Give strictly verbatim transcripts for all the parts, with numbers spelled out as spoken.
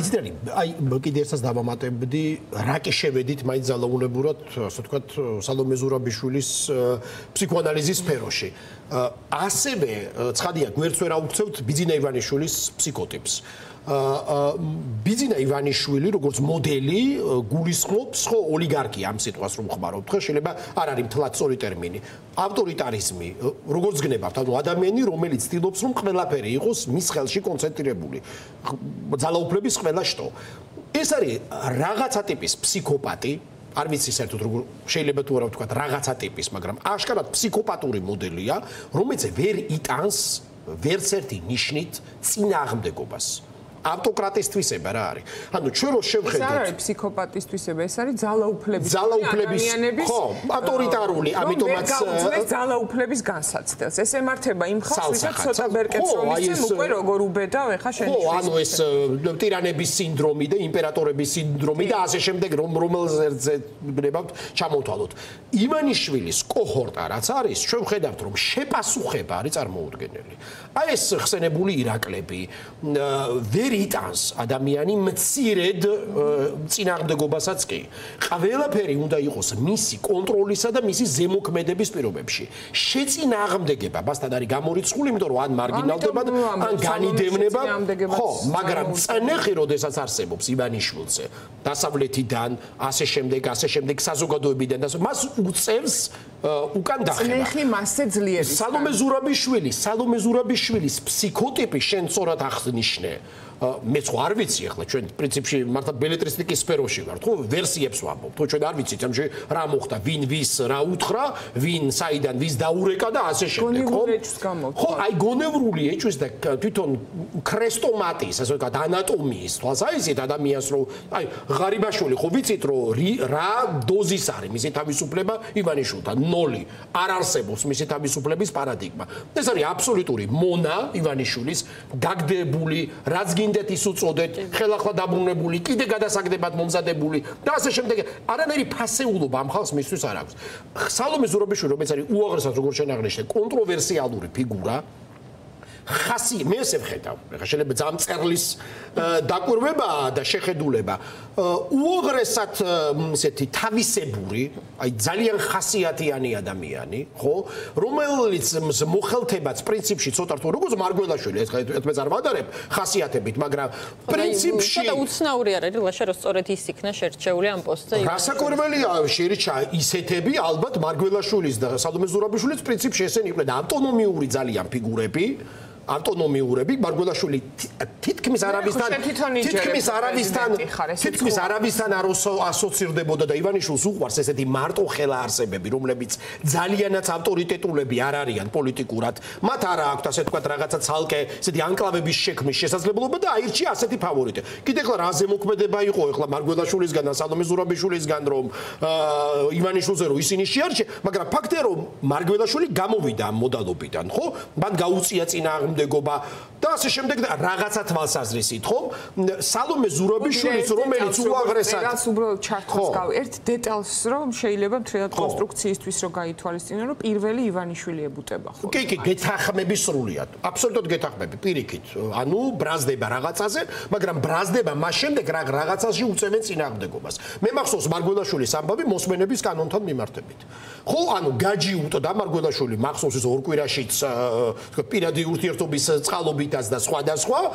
Izderi, ai băieți de asta dava mătoi, bădi rakeșe vedit mai zăla unul burat, să ducă Salome Zurabishvilis psicoanalizist peroșe. Asebe, tchadiak, mersul era ucțeut Bidzina Ivanishvilis psicotips. Bidzina Ivanishvili, როგორც მოდელი, გულისხმობს ხო ოლიგარქიამ სიტყვას რომ ხმარობთ ხო შეიძლება არ არის მთლად სწორი ტერმინი. Ავტორიტარიზმი, როგორც გნებავთ, ანუ ადამიანი, რომელიც ცდილობს რომ ყველაფერი იყოს მის ხელში კონცენტრირებული. Ძალაუფლების ყველა შტო. ეს არის რაღაცა ტიპის ფსიქოპატი. Ar vici să-i tuturor, șeile bătuiau tot cât ragața tipis, magram. Așcarat psihopaturi modelia, romete veri itans, veri certi nișnit, ținagm de gobas. Autocratistui se berare. Anu cero șef de. Zare psihopatistui se berare, zala uplebis. Zala uplebis. Ho, autoritaruli, amitomat. Zala uplebis gansat. Este marteba imxas, sota berketsonis, muquero gorubeta, vechasheni. Ho, anu es tiranebis sindromi de imperatorebis sindromi da aseshem de grom romelzerze nebaut chamotalot. Ivanishvilis kohorta rats aris, șef ხედავთ რომ შეპასუხება არის წარმოუდგენელი. Ai ეს ხსენებული ირაკლები Veritans, adamiani mțired ținar de gobasatsky. Avela peri unda iros misi controlisa da misi zemokmedebis pirobebshi. She ținarmdegeba, basta dari gamoritskhuli, imdo ro an marginaldeba, an ganidevneba. Ho, magram tsaneghi rodesac arsebobs Ivanishvilse. Dasavletidan, ase shemdeg, ase shemdeg sazogadoebidan, das mas utsevs ukan dakheba. Tsaneghi masse zlieris. Salome Zurabishvili, Salome Zurabishvilis psikotipi shen tsorat akhznishne. Მეც არ ვიცი ახლა ჩვენ პრინციპში მართლა ბელეტრისტიკის სფეროში ვარ ხო ვერსიებს ვამბობ თო ჩვენ არ ვიცით ამში რა მოხდა ვინ ვის რა უთხრა ვინ საიდან ვის დაურეკა და ასე შემდეგ ხო ხო აი გონევრული ეჭვის და თვითონ კრესტომატიის ასე ვთქვათ ანატომიის თვალსაზრისით ადამიანს რო აი ღარიბაშვილი ხო ვიცით რო რა დოზის არის მისი თავისუფლება ივანიშვილთან ნული არ არსებობს მისი თავისუფლების პარადიგმა ეს არის აბსოლუტური მონა ივანიშვილის გაგდებული რაც Gândeți suțodet, xelăxla da bună buli, câte gada să gândebat mumza de buli. Da, se știm de ara neri paseulu, bam xals miștu saragus. Salome Zurabishvili, metari uagresat rugurșeni agnește, controversialuri figura. Xasi, mesef xetam, xele bezam serlis da curveba, da shexeduleba. Uagresat seti taviseburi, ai zalian xasiatiani adamiani, ho, romelits moxeltebat principshi sotartu ruguz margvelashvili, et mez ar vadareb xasiatebit, magram principshi და უცნაური არ არის, ლაშა რომ სწორედ ის იქნა შერჩეული ამ პოსტზე. Rasakvervelia shericha isetები albat margvelashvilis და Salome Zurabishvilis principshi ესენი იყვნენ ავტონომიური ძალიან ფიგურები. Ავტონომიურები მარგველაშვილი თითქმის არაბისთან თითქმის არაბისთან თითქმის არაბისთან არ ასოცირდებოდა და ივანიშვილს უყვარს ესეთი მარტო ხელა არსებები რომლებიც ძალიანაც ავტორიტეტულები არ არიან პოლიტიკურად მათ არ აქვს ასე თქვა რაღაცა ცალკე ესეთი ანკლავების შექმნის შესაძლებლობა და აირჩია ასეთი ფავორიტი კიდე ხლა რა ზემოქმედება იყო ეხლა მარგველაშვილისგან და სალომე ზურაბიშვილისგან რომ ივანიშვილზე რო ისინი შეარჩია მაგრამ ფაქტია რომ მარგველაშვილი გამოვიდა ამ მოდალობიდან ხო მან გაუწია წინააღმდეგ Goba, da se șemde că ragața tvalsazrisit, ho, Salome Zurabishvili, რომელიც უაღრესად რაც უფრო ჩართავს გავ ერთ დეტალს რომ შეიძლება მთლიანად კონსტრუქციისთვის რომ გაითვალისწინა რომ პირველი ივანიშვილი ებუტება ხო. კი კი გეთახმები სრულიად. Აბსოლუტოდ გეთახმები პირიქით. Ანუ ბრაზდება რაღაცაზე, მაგრამ ბრაზდება მას შემდეგ რა რაღაცაში უწევენ წინააღმდეგობას. მე მახსოვს მარგველაშვილის ამბავი მოსმენების კანონთან მიმართებით. ხო, ანუ გაჯიუტდა მარგველაშვილი მახსოვს ის ორკვირაშიც პირადი ურთიერთობ Obicei, scalobitas da scoa da scoa,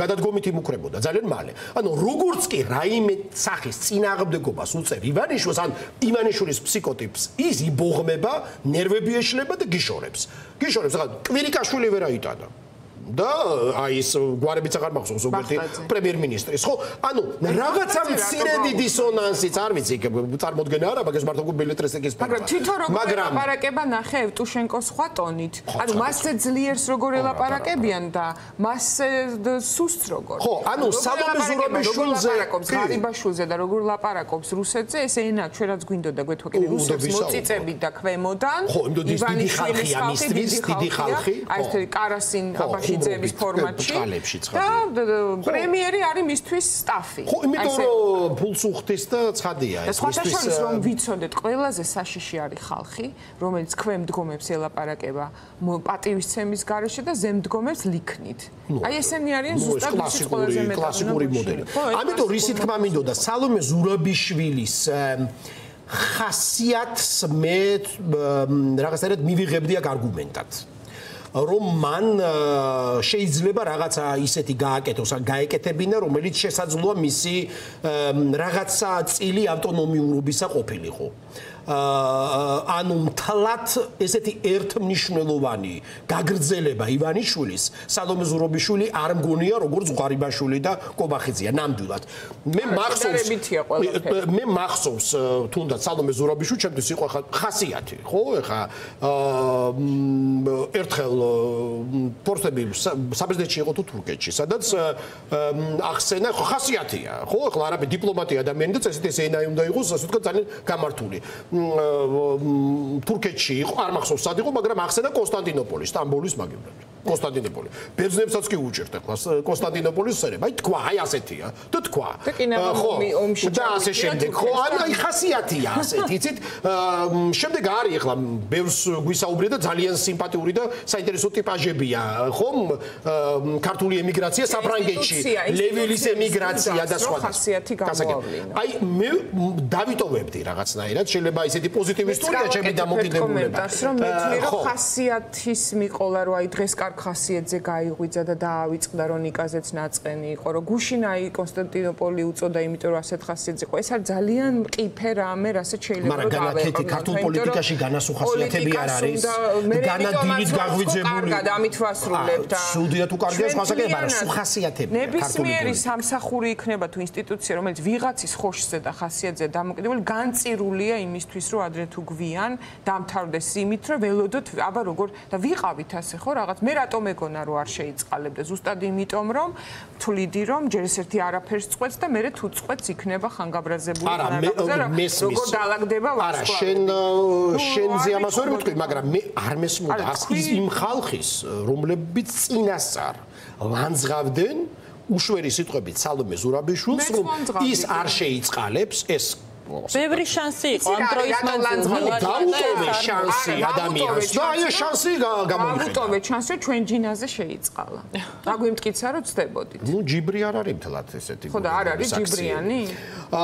gadat gomiti mucreboda, zalen male. Ano rugurski raime sahis, cinarb de gobas, uce, Ivanishvilis, an Ivanishvilis psicotips, izi bohmeba, nervebi eșleba de ghishoreps. Ghishoreps, Kvirikashvili veraitana. Da, ais guarebița care m-a spus, premier ministru. Anu, ragața mțire de disonanță, ar vici că ar mod gânara, bagaj marto cu bilet trebuie să găsim. Magram. Parakeba nahev, Tushenko squatonit. Anu, masă zlier strogore la parakebian, da, masă sustrogor. Anu, Salome Zurabishvilize. Zurabishvilize, dar rogor la parakops rusețe, se inac, ce erați gândit de gât, că ruseți moțițe bidac vemodan. Ho, îmi dodiți didi halchi, amistris, didi halchi. Aici, carasin, abași. ლეპშიძეების ფორმატში. და პრემიერი არის მისთვის სტაფი. ხო, იმიტომ რომ ფულს უხდის და ცხადია ეს. სხვაშორის რომ ვიცოდეთ, ყველაზე საშიში არის ხალხი, რომელიც ქვემდგომებს ელაპარაკება პატივისცემის გარეშე და ზემდგომებს ლიქნით. აი ესენი არიან ზუსტად ის ყველაზე კლასიკური მოდელი. ამიტომ რისი თქმა მინდოდა სალომე ზურაბიშვილის ხასიათს მე რაღაცნაირად მივიღებდიაქ არგუმენტად. Roman შეიძლება რაღაცა ისეთი გააკეთოს, ან გაეკეთებინა, რომელიც შესაძლოა მისი რაღაცა წილი ავტონომიურობისა ყოფილიყო. Ანუ მთლად ესეთი ერთმნიშვნელოვანი გაგრძელება ივანიშვილის, სალომე ზურაბიშვილი არ მგონია, როგორც ღარიბაშვილი და კობახიძეა ნამდვილად. მე მახსოვს მე მახსოვს თუნდაც სალომე ზურაბიშვილი ჩემთვის იყო ხასიათი, ხო? ეხა ერთხელ პორტები საბერძნეთში იყო თუ თურქეთში, სადაც ახსენა ხასიათია, ხო? ეხლა არაბი დიპლომატი ადამიანი და ესეთი ენა უნდა იყოს, ასე თქვა ძალიან გამართული. Turkeci, arma xosadico, magram axena Constantinopolis, Stambolis magibrat. Constantinopolis. Beznemsats ki ucerta, Constantinopolis sere, mai tkva, ai asetia. Tu tkva. Ho, da ase shemdeg, ho, ai khasiatia aseti, icit, shemdeg ari ixla, bevs gvisaubri da ძალიან simpatiuri da saintereso tipagebia. Hom kartuli emigratsiya saprangeci, levilis emigratsiya da sva. Ai me davitovebdi ragatsnairad შეიძლება ისეთი პოზიტივი ისტორია ჩემი დამოკიდებულება. Რომ მეთვლი რომ ხასიათის მიყოლა რომ აი დღეს კარგ ხასიათზე გაიღვიძა და დაავიწყდა რომ ნიკაზეც ნაწყენი იყო რომ გუშინა აი კონსტანტინოპოლი უწოდა იმიტომ რომ ასეთ ხასიათზე იყო. ეს არის ძალიან მყიფე რამე, რასაც შეიძლება რომ დავეყრდეთ. მაგრამ განათლებით ქართულ პოლიტიკაში განასუ ხასიათები არ არის. განადილით გაღვიძებული. და ამით ვასრულებთ. სუდია თუ კარგია სხვასაკენ მაგრამ სუ ხასიათები. ნებისმიერი სამსახური იქნება თუ ინსტიტუცია რომელიც ვიღაცის ხოშზე და ხასიათზე დამოკიდებული განწირულია იმისთვის რომ ადრე თუ გვიან დამთავრდეს იმით რომ ველოდოთ აბა როგორ და ვიყავით ასე ხო რაღაც მე რატომ ეგონა რომ არ შეიწყალებდა ზუსტად იმიტომ რომ თვლიდი რომ ჯერ ესერთი არაფერს წვეთს და მერე თუ წვეთს იქნება ხანგაბრაზებული და როგორ დაალაგდება არა შენ შენზე ამას ვერ მიტყვი მაგრამ მე არ მესმოდა იმ ხალხის რომლებიც წინასწარ ლანძღავდნენ უშველი სიტყვებით სალომე ზურაბიშვილს რომ ის არ შეიწყალებს ეს Bevri șanse, controlul manzului. Dautove șanse, adamians. Da, e șanse, gamon. Dautove șanse, ce în gimnaziu se itzcala. Dacă îmi tăi țarut, stai bătit. Nu, Gibrian are împălat, este. Hoda, are Gibriani.